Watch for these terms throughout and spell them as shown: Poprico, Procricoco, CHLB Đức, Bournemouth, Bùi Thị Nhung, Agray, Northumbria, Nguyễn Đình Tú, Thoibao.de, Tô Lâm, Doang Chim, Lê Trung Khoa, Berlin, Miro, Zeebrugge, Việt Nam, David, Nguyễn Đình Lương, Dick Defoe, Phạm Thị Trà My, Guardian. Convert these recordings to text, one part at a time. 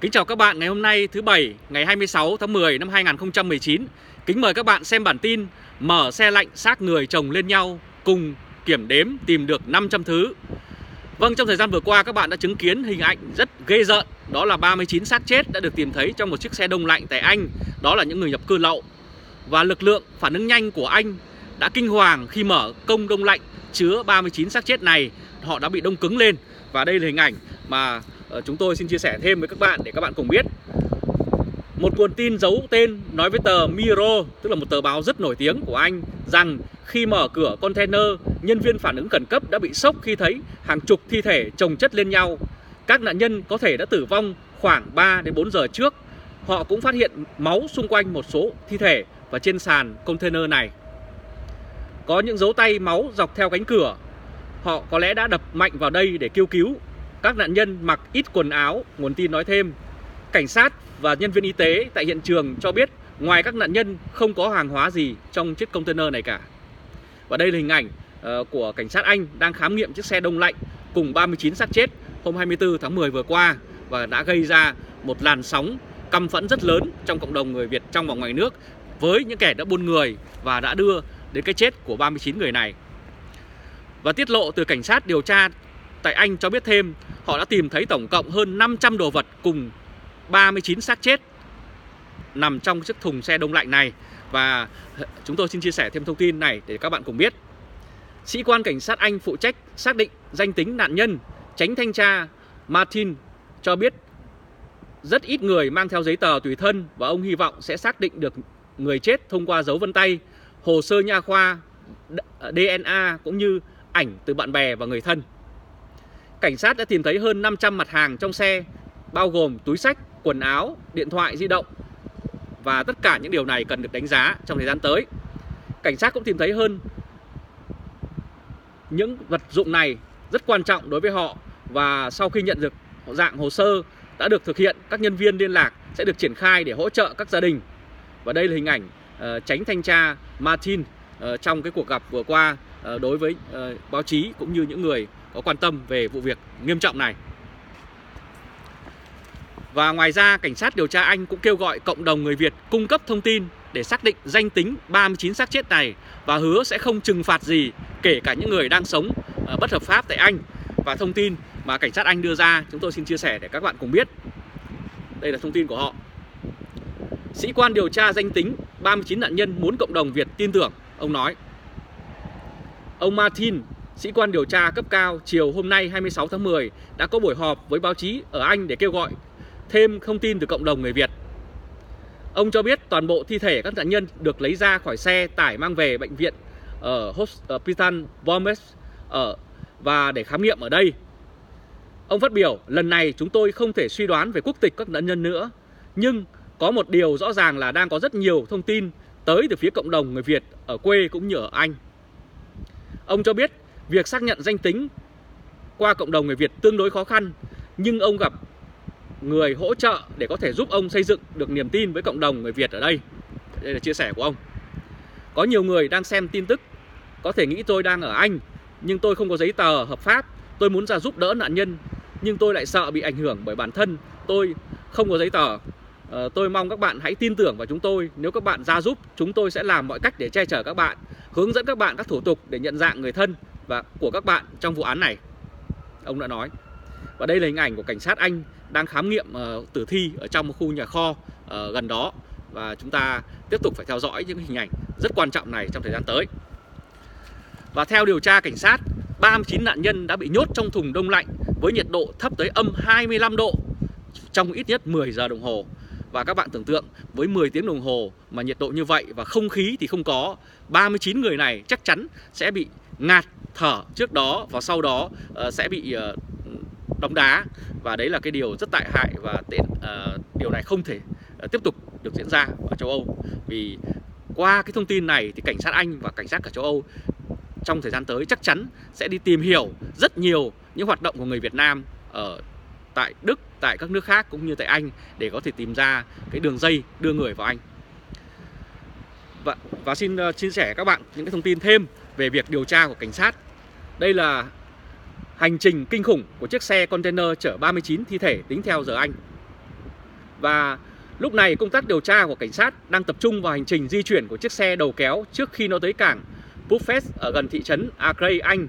Kính chào các bạn, ngày hôm nay thứ Bảy ngày 26 tháng 10 năm 2019. Kính mời các bạn xem bản tin mở xe lạnh xác người chồng lên nhau cùng kiểm đếm tìm được 500 thứ. Vâng, trong thời gian vừa qua các bạn đã chứng kiến hình ảnh rất ghê rợn. Đó là 39 xác chết đã được tìm thấy trong một chiếc xe đông lạnh tại Anh. Đó là những người nhập cư lậu. Và lực lượng phản ứng nhanh của Anh đã kinh hoàng khi mở công đông lạnh chứa 39 xác chết này. Họ đã bị đông cứng lên. Và đây là hình ảnh mà chúng tôi xin chia sẻ thêm với các bạn để các bạn cùng biết. Một nguồn tin giấu tên nói với tờ Miro, tức là một tờ báo rất nổi tiếng của Anh, rằng khi mở cửa container, nhân viên phản ứng khẩn cấp đã bị sốc khi thấy hàng chục thi thể chồng chất lên nhau. Các nạn nhân có thể đã tử vong khoảng 3 đến 4 giờ trước. Họ cũng phát hiện máu xung quanh một số thi thể và trên sàn container này. Có những dấu tay máu dọc theo cánh cửa. Họ có lẽ đã đập mạnh vào đây để kêu cứu. Các nạn nhân mặc ít quần áo, nguồn tin nói thêm. Cảnh sát và nhân viên y tế tại hiện trường cho biết ngoài các nạn nhân không có hàng hóa gì trong chiếc container này cả. Và đây là hình ảnh của cảnh sát Anh đang khám nghiệm chiếc xe đông lạnh cùng 39 xác chết hôm 24 tháng 10 vừa qua và đã gây ra một làn sóng căm phẫn rất lớn trong cộng đồng người Việt trong và ngoài nước với những kẻ đã buôn người và đã đưa đến cái chết của 39 người này. Và tiết lộ từ cảnh sát điều tra tại Anh cho biết thêm họ đã tìm thấy tổng cộng hơn 500 đồ vật cùng 39 xác chết nằm trong chiếc thùng xe đông lạnh này. Và chúng tôi xin chia sẻ thêm thông tin này để các bạn cùng biết. Sĩ quan cảnh sát Anh phụ trách xác định danh tính nạn nhân, Chánh thanh tra Martin cho biết rất ít người mang theo giấy tờ tùy thân và ông hy vọng sẽ xác định được người chết thông qua dấu vân tay, hồ sơ nha khoa, DNA cũng như ảnh từ bạn bè và người thân. Cảnh sát đã tìm thấy hơn 500 mặt hàng trong xe, bao gồm túi xách, quần áo, điện thoại di động. Và tất cả những điều này cần được đánh giá trong thời gian tới. Cảnh sát cũng tìm thấy hơn những vật dụng này rất quan trọng đối với họ. Và sau khi nhận được dạng hồ sơ đã được thực hiện, các nhân viên liên lạc sẽ được triển khai để hỗ trợ các gia đình. Và đây là hình ảnh Chánh thanh tra Martin trong cái cuộc gặp vừa qua đối với báo chí cũng như những người có quan tâm về vụ việc nghiêm trọng này. Và ngoài ra, cảnh sát điều tra Anh cũng kêu gọi cộng đồng người Việt cung cấp thông tin để xác định danh tính 39 xác chết này và hứa sẽ không trừng phạt gì kể cả những người đang sống bất hợp pháp tại Anh. Và thông tin mà cảnh sát Anh đưa ra chúng tôi xin chia sẻ để các bạn cùng biết. Đây là thông tin của họ. Sĩ quan điều tra danh tính 39 nạn nhân muốn cộng đồng Việt tin tưởng, ông nói. Ông Martin, sĩ quan điều tra cấp cao, chiều hôm nay 26 tháng 10 đã có buổi họp với báo chí ở Anh để kêu gọi thêm thông tin từ cộng đồng người Việt. Ông cho biết toàn bộ thi thể các nạn nhân được lấy ra khỏi xe tải mang về bệnh viện ở Hospital Bournemouth và để khám nghiệm ở đây. Ông phát biểu, lần này chúng tôi không thể suy đoán về quốc tịch các nạn nhân nữa. Nhưng có một điều rõ ràng là đang có rất nhiều thông tin tới từ phía cộng đồng người Việt ở quê cũng như ở Anh. Ông cho biết việc xác nhận danh tính qua cộng đồng người Việt tương đối khó khăn, nhưng ông gặp người hỗ trợ để có thể giúp ông xây dựng được niềm tin với cộng đồng người Việt ở đây. Đây là chia sẻ của ông. Có nhiều người đang xem tin tức, có thể nghĩ tôi đang ở Anh, nhưng tôi không có giấy tờ hợp pháp. Tôi muốn ra giúp đỡ nạn nhân, nhưng tôi lại sợ bị ảnh hưởng bởi bản thân. Tôi không có giấy tờ. Tôi mong các bạn hãy tin tưởng vào chúng tôi. Nếu các bạn ra giúp, chúng tôi sẽ làm mọi cách để che chở các bạn, hướng dẫn các bạn các thủ tục để nhận dạng người thân và của các bạn trong vụ án này, ông đã nói. Và đây là hình ảnh của cảnh sát Anh đang khám nghiệm tử thi ở trong một khu nhà kho gần đó. Và chúng ta tiếp tục phải theo dõi những hình ảnh rất quan trọng này trong thời gian tới. Và theo điều tra cảnh sát, 39 nạn nhân đã bị nhốt trong thùng đông lạnh với nhiệt độ thấp tới âm 25 độ trong ít nhất 10 giờ đồng hồ. Và các bạn tưởng tượng với 10 tiếng đồng hồ mà nhiệt độ như vậy và không khí thì không có, 39 người này chắc chắn sẽ bị ngạt thở trước đó và sau đó sẽ bị đóng đá. Và đấy là cái điều rất tệ hại và điều này không thể tiếp tục được diễn ra ở châu Âu. Vì qua cái thông tin này thì cảnh sát Anh và cảnh sát cả châu Âu trong thời gian tới chắc chắn sẽ đi tìm hiểu rất nhiều những hoạt động của người Việt Nam ở tại Đức, tại các nước khác cũng như tại Anh để có thể tìm ra cái đường dây đưa người vào Anh. Và xin chia sẻ các bạn những cái thông tin thêm về việc điều tra của cảnh sát. Đây là hành trình kinh khủng của chiếc xe container chở 39 thi thể tính theo giờ Anh. Và lúc này công tác điều tra của cảnh sát đang tập trung vào hành trình di chuyển của chiếc xe đầu kéo trước khi nó tới cảng Buffet ở gần thị trấn Agray, Anh.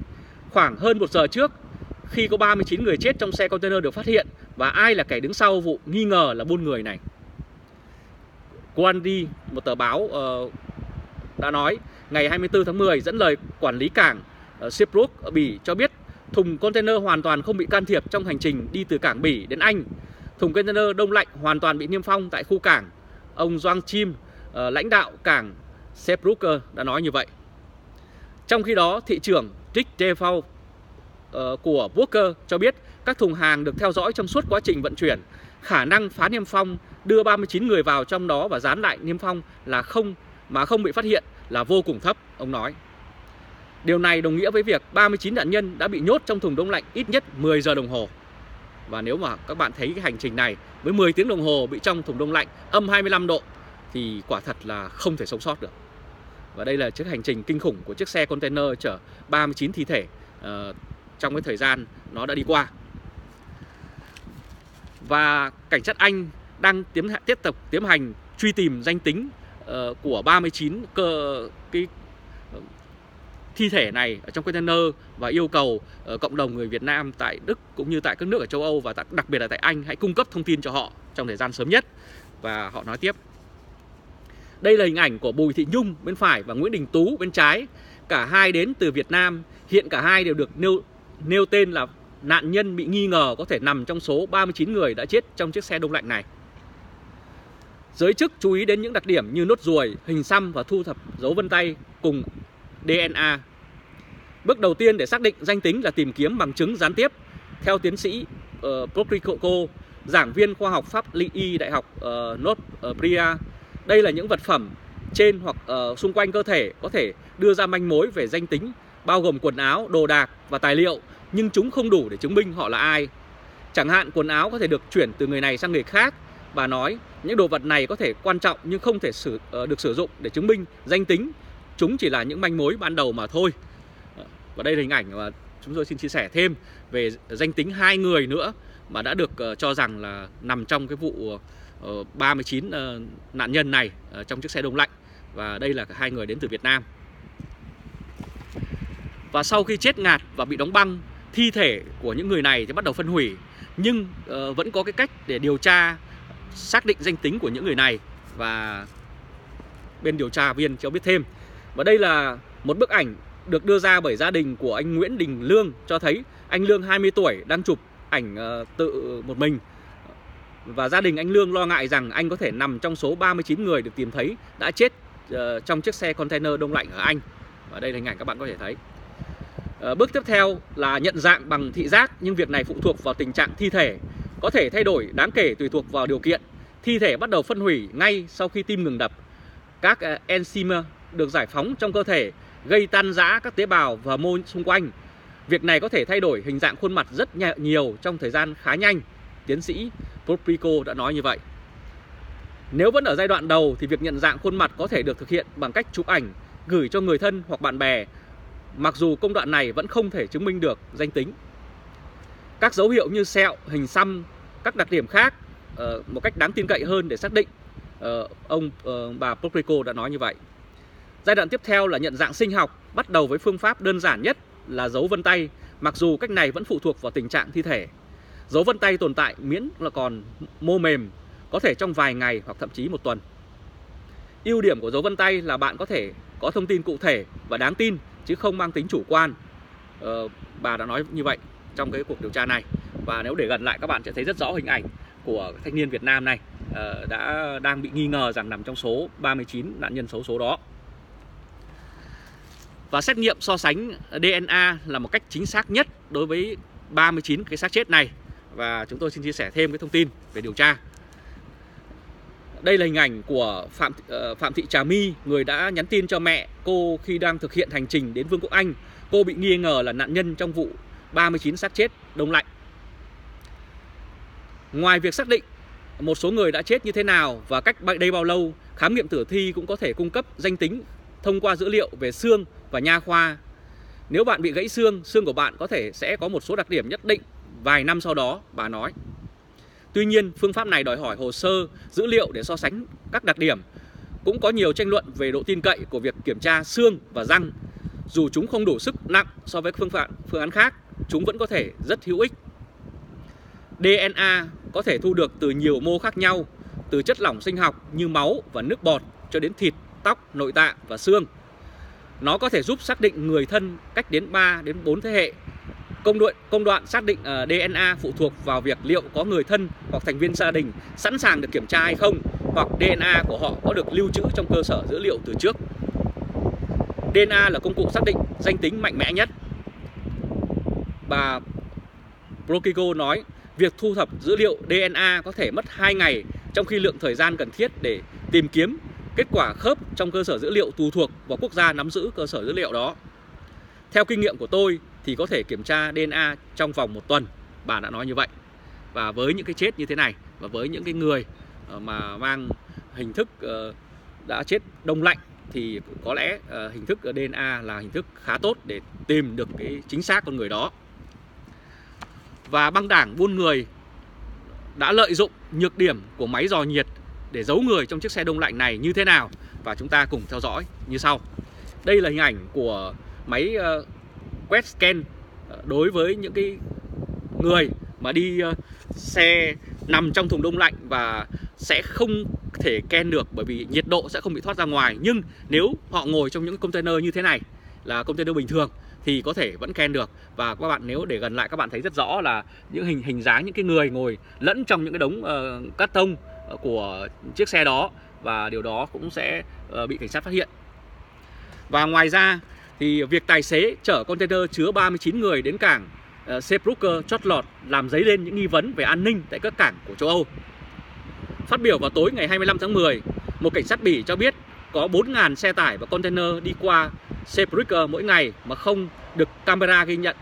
Khoảng hơn 1 giờ trước, khi có 39 người chết trong xe container được phát hiện và ai là kẻ đứng sau vụ nghi ngờ là buôn người này. Guardian, một tờ báo đã nói ngày 24 tháng 10 dẫn lời quản lý cảng Zeebrugge ở Bỉ cho biết thùng container hoàn toàn không bị can thiệp trong hành trình đi từ cảng Bỉ đến Anh. Thùng container đông lạnh hoàn toàn bị niêm phong tại khu cảng. Ông Doang Chim, lãnh đạo cảng Zeebrugge đã nói như vậy. Trong khi đó, thị trưởng Dick Defoe của Walker cho biết các thùng hàng được theo dõi trong suốt quá trình vận chuyển. Khả năng phá niêm phong, đưa 39 người vào trong đó và dán lại niêm phong là không bị phát hiện là vô cùng thấp, ông nói. Điều này đồng nghĩa với việc 39 nạn nhân đã bị nhốt trong thùng đông lạnh ít nhất 10 giờ đồng hồ. Và nếu mà các bạn thấy cái hành trình này với 10 tiếng đồng hồ bị trong thùng đông lạnh âm 25 độ thì quả thật là không thể sống sót được. Và đây là chiếc hành trình kinh khủng của chiếc xe container chở 39 thi thể trong cái thời gian nó đã đi qua. Và cảnh sát Anh đang tiếp tục tiến hành truy tìm danh tính của 39 thi thể này ở trong container và yêu cầu cộng đồng người Việt Nam tại Đức cũng như tại các nước ở châu Âu và đặc biệt là tại Anh hãy cung cấp thông tin cho họ trong thời gian sớm nhất. Và họ nói tiếp. Đây là hình ảnh của Bùi Thị Nhung bên phải và Nguyễn Đình Tú bên trái. Cả hai đến từ Việt Nam. Hiện cả hai đều được nêu tên là nạn nhân bị nghi ngờ có thể nằm trong số 39 người đã chết trong chiếc xe đông lạnh này. Giới chức chú ý đến những đặc điểm như nốt ruồi, hình xăm và thu thập dấu vân tay cùng DNA. Bước đầu tiên để xác định danh tính là tìm kiếm bằng chứng gián tiếp. Theo tiến sĩ Procricoco, giảng viên khoa học pháp lý Đại học Northumbria, đây là những vật phẩm trên hoặc xung quanh cơ thể có thể đưa ra manh mối về danh tính, bao gồm quần áo, đồ đạc và tài liệu, nhưng chúng không đủ để chứng minh họ là ai. Chẳng hạn quần áo có thể được chuyển từ người này sang người khác. Bà nói những đồ vật này có thể quan trọng nhưng không thể được sử dụng để chứng minh danh tính. Chúng chỉ là những manh mối ban đầu mà thôi. Và đây là hình ảnh mà chúng tôi xin chia sẻ thêm về danh tính 2 người nữa mà đã được cho rằng là nằm trong cái vụ 39 nạn nhân này trong chiếc xe đông lạnh. Và đây là cả 2 người đến từ Việt Nam. Và sau khi chết ngạt và bị đóng băng, thi thể của những người này thì bắt đầu phân hủy. Nhưng vẫn có cái cách để điều tra, xác định danh tính của những người này. Và bên điều tra viên cho biết thêm. Và đây là một bức ảnh được đưa ra bởi gia đình của anh Nguyễn Đình Lương cho thấy anh Lương 20 tuổi đang chụp ảnh tự một mình. Và gia đình anh Lương lo ngại rằng anh có thể nằm trong số 39 người được tìm thấy đã chết trong chiếc xe container đông lạnh ở Anh. Và đây là hình ảnh các bạn có thể thấy. Bước tiếp theo là nhận dạng bằng thị giác, nhưng việc này phụ thuộc vào tình trạng thi thể, có thể thay đổi đáng kể tùy thuộc vào điều kiện. Thi thể bắt đầu phân hủy ngay sau khi tim ngừng đập. Các enzyme được giải phóng trong cơ thể gây tan rã các tế bào và mô xung quanh. Việc này có thể thay đổi hình dạng khuôn mặt rất nhiều trong thời gian khá nhanh. Tiến sĩ Poprico đã nói như vậy. Nếu vẫn ở giai đoạn đầu thì việc nhận dạng khuôn mặt có thể được thực hiện bằng cách chụp ảnh, gửi cho người thân hoặc bạn bè. Mặc dù công đoạn này vẫn không thể chứng minh được danh tính. Các dấu hiệu như sẹo, hình xăm, các đặc điểm khác một cách đáng tin cậy hơn để xác định. Bà Poprico đã nói như vậy. Giai đoạn tiếp theo là nhận dạng sinh học, bắt đầu với phương pháp đơn giản nhất là dấu vân tay, mặc dù cách này vẫn phụ thuộc vào tình trạng thi thể. Dấu vân tay tồn tại miễn là còn mô mềm, có thể trong vài ngày hoặc thậm chí một tuần. Ưu điểm của dấu vân tay là bạn có thể có thông tin cụ thể và đáng tin, chứ không mang tính chủ quan. Bà đã nói như vậy trong cái cuộc điều tra này. Và nếu để gần lại các bạn sẽ thấy rất rõ hình ảnh của thanh niên Việt Nam này đang bị nghi ngờ rằng nằm trong số 39 nạn nhân xấu số đó. Và xét nghiệm so sánh DNA là một cách chính xác nhất đối với 39 cái xác chết này. Và chúng tôi xin chia sẻ thêm cái thông tin về điều tra. Đây là hình ảnh của Phạm Thị Trà My, người đã nhắn tin cho mẹ cô khi đang thực hiện hành trình đến Vương quốc Anh. Cô bị nghi ngờ là nạn nhân trong vụ 39 xác chết đông lạnh. Ngoài việc xác định một số người đã chết như thế nào và cách đây bao lâu, khám nghiệm tử thi cũng có thể cung cấp danh tính thông qua dữ liệu về xương và nha khoa. Nếu bạn bị gãy xương, xương của bạn có thể sẽ có một số đặc điểm nhất định vài năm sau đó, bà nói. Tuy nhiên, phương pháp này đòi hỏi hồ sơ, dữ liệu để so sánh các đặc điểm. Cũng có nhiều tranh luận về độ tin cậy của việc kiểm tra xương và răng. Dù chúng không đủ sức nặng so với phương án khác, chúng vẫn có thể rất hữu ích. DNA có thể thu được từ nhiều mô khác nhau, từ chất lỏng sinh học như máu và nước bọt cho đến thịt, tóc, nội tạng và xương. Nó có thể giúp xác định người thân cách đến 3 đến 4 thế hệ. Công đoạn xác định DNA phụ thuộc vào việc liệu có người thân hoặc thành viên gia đình sẵn sàng được kiểm tra hay không, hoặc DNA của họ có được lưu trữ trong cơ sở dữ liệu từ trước. DNA là công cụ xác định danh tính mạnh mẽ nhất. Bà Procricoco nói, việc thu thập dữ liệu DNA có thể mất 2 ngày, trong khi lượng thời gian cần thiết để tìm kiếm kết quả khớp trong cơ sở dữ liệu tùy thuộc vào quốc gia nắm giữ cơ sở dữ liệu đó. Theo kinh nghiệm của tôi thì có thể kiểm tra DNA trong vòng 1 tuần, bà đã nói như vậy. Và với những cái chết như thế này, và với những cái người mà mang hình thức đã chết đông lạnh thì có lẽ hình thức DNA là hình thức khá tốt để tìm được cái chính xác con người đó. Và băng đảng buôn người đã lợi dụng nhược điểm của máy dò nhiệt để giấu người trong chiếc xe đông lạnh này như thế nào, và chúng ta cùng theo dõi như sau. Đây là hình ảnh của máy quét scan đối với những cái người mà đi xe nằm trong thùng đông lạnh và sẽ không thể scan được bởi vì nhiệt độ sẽ không bị thoát ra ngoài. Nhưng nếu họ ngồi trong những container như thế này là container bình thường thì có thể vẫn scan được. Và các bạn nếu để gần lại các bạn thấy rất rõ là những hình dáng những cái người ngồi lẫn trong những cái đống cát tông của chiếc xe đó, và điều đó cũng sẽ bị cảnh sát phát hiện. Và ngoài ra thì việc tài xế chở container chứa 39 người đến cảng Zeebrugge chót lọt làm dấy lên những nghi vấn về an ninh tại các cảng của châu Âu. Phát biểu vào tối ngày 25 tháng 10, một cảnh sát Bỉ cho biết có 4.000 xe tải và container đi qua Zeebrugge mỗi ngày mà không được camera ghi nhận,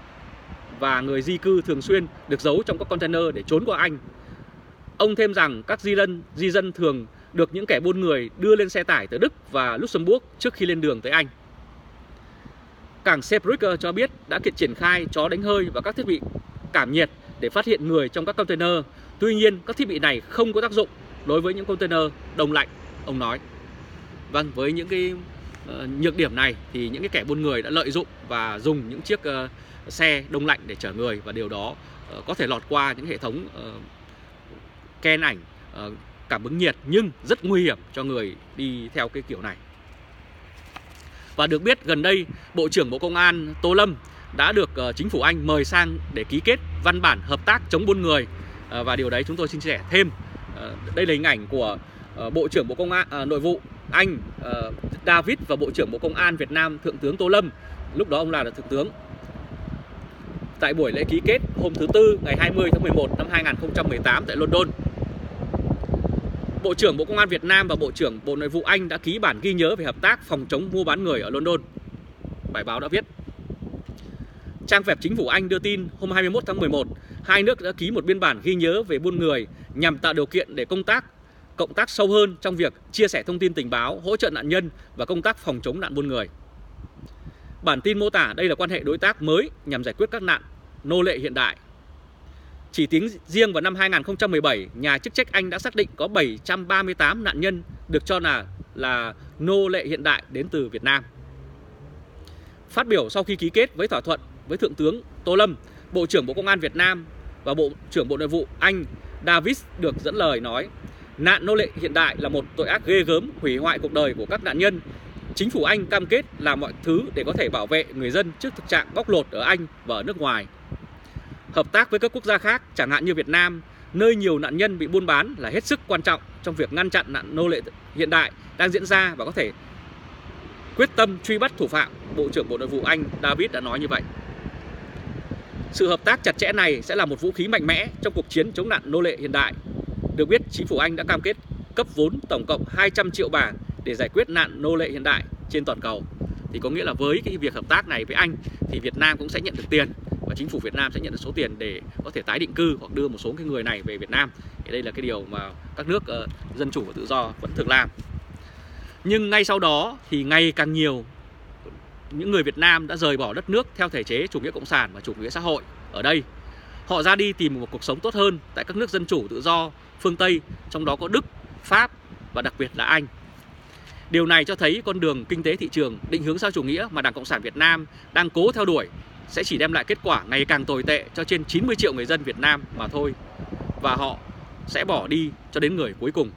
và người di cư thường xuyên được giấu trong các container để trốn qua Anh. Ông thêm rằng các di dân thường được những kẻ buôn người đưa lên xe tải tới Đức và Luxembourg trước khi lên đường tới Anh. Cảng Zeebrugge cho biết đã triển khai chó đánh hơi và các thiết bị cảm nhiệt để phát hiện người trong các container. Tuy nhiên, các thiết bị này không có tác dụng đối với những container đông lạnh, ông nói. Vâng, với những cái nhược điểm này thì những cái kẻ buôn người đã lợi dụng và dùng những chiếc xe đông lạnh để chở người, và điều đó có thể lọt qua những hệ thống scan ảnh cảm ứng nhiệt, nhưng rất nguy hiểm cho người đi theo cái kiểu này. Và được biết gần đây, Bộ trưởng Bộ Công an Tô Lâm đã được chính phủ Anh mời sang để ký kết văn bản hợp tác chống buôn người, và điều đấy chúng tôi xin chia sẻ thêm. Đây là hình ảnh của Bộ trưởng Bộ Công an Nội vụ Anh David và Bộ trưởng Bộ Công an Việt Nam Thượng tướng Tô Lâm, lúc đó ông là Thượng tướng. Tại buổi lễ ký kết hôm thứ Tư ngày 20 tháng 11 năm 2018 tại London, Bộ trưởng Bộ Công an Việt Nam và Bộ trưởng Bộ Nội vụ Anh đã ký bản ghi nhớ về hợp tác phòng chống mua bán người ở London. Bài báo đã viết. Trang web chính phủ Anh đưa tin hôm 21 tháng 11, hai nước đã ký một biên bản ghi nhớ về buôn người nhằm tạo điều kiện để cộng tác sâu hơn trong việc chia sẻ thông tin tình báo, hỗ trợ nạn nhân và công tác phòng chống nạn buôn người. Bản tin mô tả đây là quan hệ đối tác mới nhằm giải quyết các nạn nô lệ hiện đại. Chỉ tính riêng vào năm 2017, nhà chức trách Anh đã xác định có 738 nạn nhân được cho là nô lệ hiện đại đến từ Việt Nam. Phát biểu sau khi ký kết với thỏa thuận với Thượng tướng Tô Lâm, Bộ trưởng Bộ Công an Việt Nam và Bộ trưởng Bộ Nội vụ Anh David được dẫn lời nói, nạn nô lệ hiện đại là một tội ác ghê gớm hủy hoại cuộc đời của các nạn nhân. Chính phủ Anh cam kết làm mọi thứ để có thể bảo vệ người dân trước thực trạng bóc lột ở Anh và ở nước ngoài. Hợp tác với các quốc gia khác, chẳng hạn như Việt Nam, nơi nhiều nạn nhân bị buôn bán là hết sức quan trọng trong việc ngăn chặn nạn nô lệ hiện đại đang diễn ra và có thể quyết tâm truy bắt thủ phạm, Bộ trưởng Bộ Nội vụ Anh David đã nói như vậy. Sự hợp tác chặt chẽ này sẽ là một vũ khí mạnh mẽ trong cuộc chiến chống nạn nô lệ hiện đại. Được biết, chính phủ Anh đã cam kết cấp vốn tổng cộng 200 triệu bảng để giải quyết nạn nô lệ hiện đại trên toàn cầu. Thì có nghĩa là với cái việc hợp tác này với Anh thì Việt Nam cũng sẽ nhận được tiền, và chính phủ Việt Nam sẽ nhận được số tiền để có thể tái định cư hoặc đưa một số cái người này về Việt Nam. Thì đây là cái điều mà các nước dân chủ và tự do vẫn thường làm. Nhưng ngay sau đó thì ngày càng nhiều những người Việt Nam đã rời bỏ đất nước theo thể chế chủ nghĩa cộng sản và chủ nghĩa xã hội ở đây. Họ ra đi tìm một cuộc sống tốt hơn tại các nước dân chủ tự do phương Tây, trong đó có Đức, Pháp và đặc biệt là Anh. Điều này cho thấy con đường kinh tế thị trường định hướng xã hội chủ nghĩa mà Đảng Cộng sản Việt Nam đang cố theo đuổi sẽ chỉ đem lại kết quả ngày càng tồi tệ cho trên 90 triệu người dân Việt Nam mà thôi. Và họ sẽ bỏ đi cho đến người cuối cùng.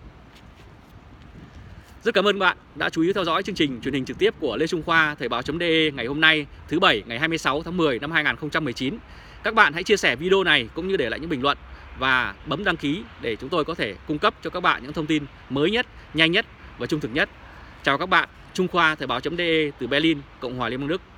Rất cảm ơn bạn đã chú ý theo dõi chương trình truyền hình trực tiếp của Lê Trung Khoa, Thoibao.de ngày hôm nay, thứ Bảy ngày 26 tháng 10 năm 2019. Các bạn hãy chia sẻ video này cũng như để lại những bình luận và bấm đăng ký để chúng tôi có thể cung cấp cho các bạn những thông tin mới nhất, nhanh nhất và trung thực nhất. Chào các bạn, Trung Khoa, Thoibao.de từ Berlin, Cộng hòa Liên bang Đức.